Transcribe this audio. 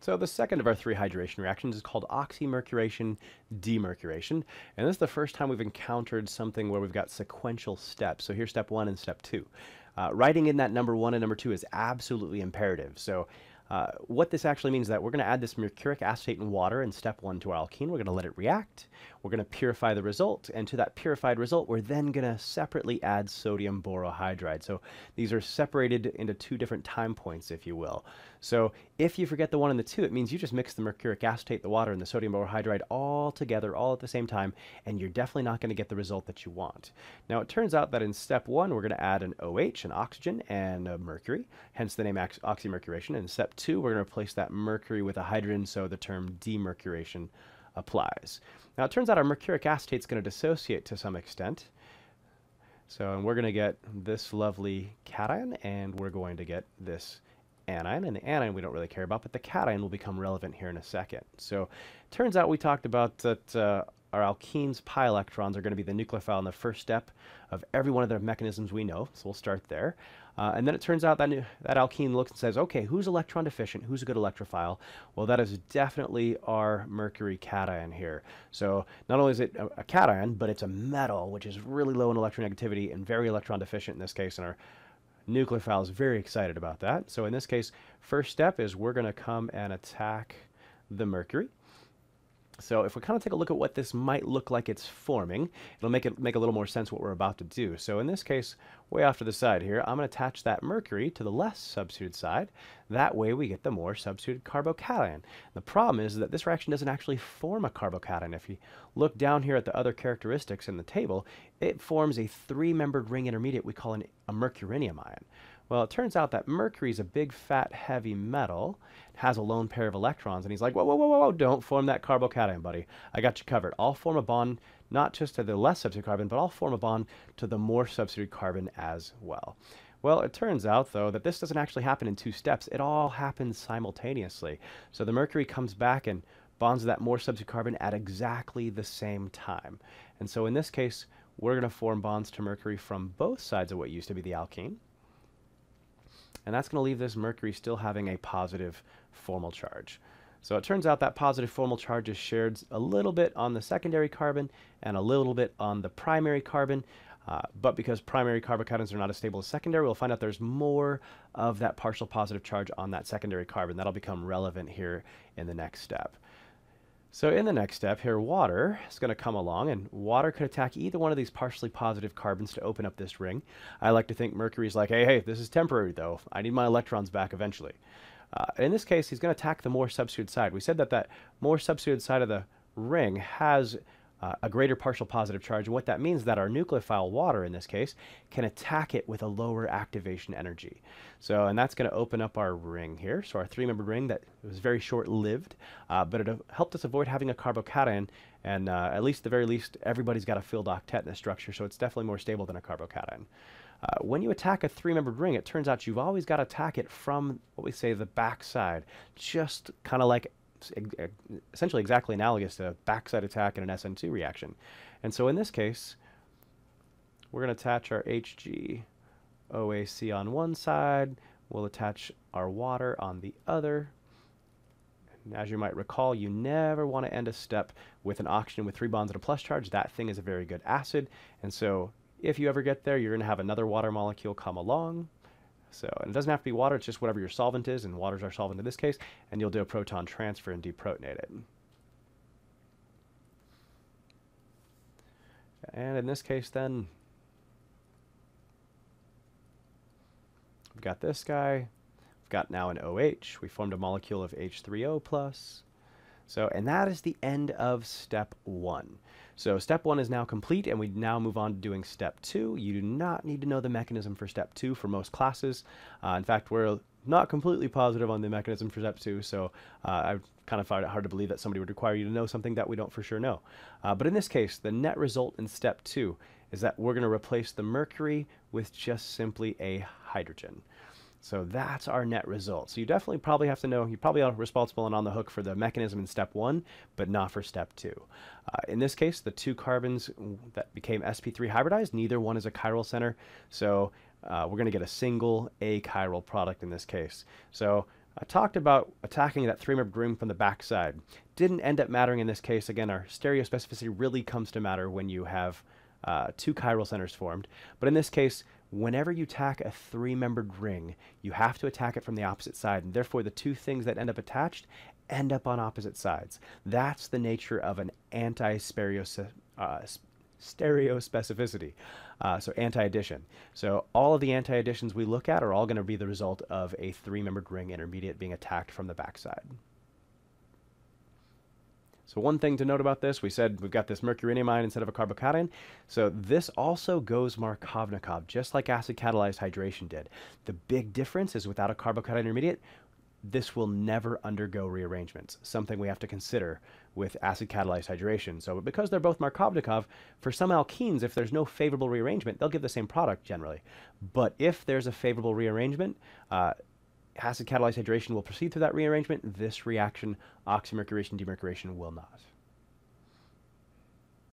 So the second of our three hydration reactions is called oxymercuration, demercuration. And this is the first time we've encountered something where we've got sequential steps. So here's step one and step two. Writing in that number one and number two is absolutely imperative. So what this actually means is that we're going to add this mercuric acetate and water in step one to our alkene. We're going to let it react. We're going to purify the result. And to that purified result, we're then going to separately add sodium borohydride. So these are separated into two different time points, if you will. So if you forget the one and the two, it means you just mix the mercuric acetate, the water, and the sodium borohydride all together, all at the same time, and you're definitely not going to get the result that you want. Now, it turns out that in step one, we're going to add an OH, an oxygen, and a mercury, hence the name oxymercuration. And in step two, we're going to replace that mercury with a hydrogen, so the term demercuration applies. Now, it turns out our mercuric acetate is going to dissociate to some extent. So, and we're going to get this lovely cation, and we're going to get this anion, and the anion we don't really care about, but the cation will become relevant here in a second. So turns out we talked about that our alkenes' pi electrons are going to be the nucleophile in the first step of every one of the mechanisms we know, so we'll start there. And then it turns out that that alkene looks and says, okay, who's electron deficient? Who's a good electrophile? Well, that is definitely our mercury cation here. So not only is it a cation, but it's a metal, which is really low in electronegativity and very electron deficient in this case, and our nucleophile is very excited about that. So in this case, first step is we're going to come and attack the mercury. So if we kind of take a look at what this might look like it's forming, it'll make a little more sense what we're about to do. So in this case, way off to the side here, I'm going to attach that mercury to the less substituted side. That way we get the more substituted carbocation. The problem is that this reaction doesn't actually form a carbocation. If you look down here at the other characteristics in the table, it forms a three-membered ring intermediate we call a mercurinium ion. Well, it turns out that mercury is a big, fat, heavy metal, has a lone pair of electrons, and he's like, whoa, whoa, whoa, whoa, don't form that carbocation, buddy. I got you covered. I'll form a bond not just to the less substituted carbon, but I'll form a bond to the more substituted carbon as well. Well, it turns out, though, that this doesn't actually happen in two steps. It all happens simultaneously. So the mercury comes back and bonds to that more substituted carbon at exactly the same time. And so in this case, we're going to form bonds to mercury from both sides of what used to be the alkene. And that's going to leave this mercury still having a positive formal charge. So it turns out that positive formal charge is shared a little bit on the secondary carbon and a little bit on the primary carbon. But because primary carbocations are not as stable as secondary, we'll find out there's more of that partial positive charge on that secondary carbon. That'll become relevant here in the next step. So in the next step here, water is going to come along, and water could attack either one of these partially positive carbons to open up this ring. I like to think mercury's like, hey, hey, this is temporary, though. I need my electrons back eventually. In this case, he's going to attack the more substituted side. We said that that more substituted side of the ring has a greater partial positive charge, and what that means is that our nucleophile water, in this case, can attack it with a lower activation energy. So, and that's going to open up our ring here. So our three-membered ring that was very short-lived, but it helped us avoid having a carbocation, and at least the very least, everybody's got a filled octet in this structure, so it's definitely more stable than a carbocation. When you attack a three-membered ring, it turns out you've always got to attack it from what we say the backside, just kind of like essentially exactly analogous to a backside attack in an SN2 reaction. And so in this case, we're going to attach our HgOAc on one side, we'll attach our water on the other. And as you might recall, you never want to end a step with an oxygen with three bonds and a plus charge. That thing is a very good acid. And so if you ever get there, you're going to have another water molecule come along. So, and it doesn't have to be water, it's just whatever your solvent is, and water's our solvent in this case, and you'll do a proton transfer and deprotonate it. And in this case then, we've got this guy, we've got now an OH, we formed a molecule of H3O+. So, and that is the end of step one. So step one is now complete, and we now move on to doing step two. You do not need to know the mechanism for step two for most classes. In fact, we're not completely positive on the mechanism for step two, so I kind of find it hard to believe that somebody would require you to know something that we don't for sure know. But in this case, the net result in step two is that we're going to replace the mercury with just simply a hydrogen. So that's our net result. So you definitely probably have to know, you probably are responsible and on the hook for the mechanism in step one, but not for step two. In this case, the two carbons that became sp3 hybridized, neither one is a chiral center. So we're going to get a single achiral product in this case. So I talked about attacking that three-membered ring from the backside. Didn't end up mattering in this case. Again, our stereospecificity really comes to matter when you have two chiral centers formed. But in this case, whenever you attack a three-membered ring, you have to attack it from the opposite side. And therefore, the two things that end up attached end up on opposite sides. That's the nature of an anti-stereospecificity, so anti-addition. So all of the anti-additions we look at are all going to be the result of a three-membered ring intermediate being attacked from the backside. So one thing to note about this, we said we've got this mercurinium ion instead of a carbocation. So this also goes Markovnikov, just like acid-catalyzed hydration did. The big difference is without a carbocation intermediate, this will never undergo rearrangements, something we have to consider with acid-catalyzed hydration. So because they're both Markovnikov, for some alkenes, if there's no favorable rearrangement, they'll give the same product generally. But if there's a favorable rearrangement, acid-catalyzed hydration will proceed through that rearrangement. This reaction, oxymercuration, demercuration, will not.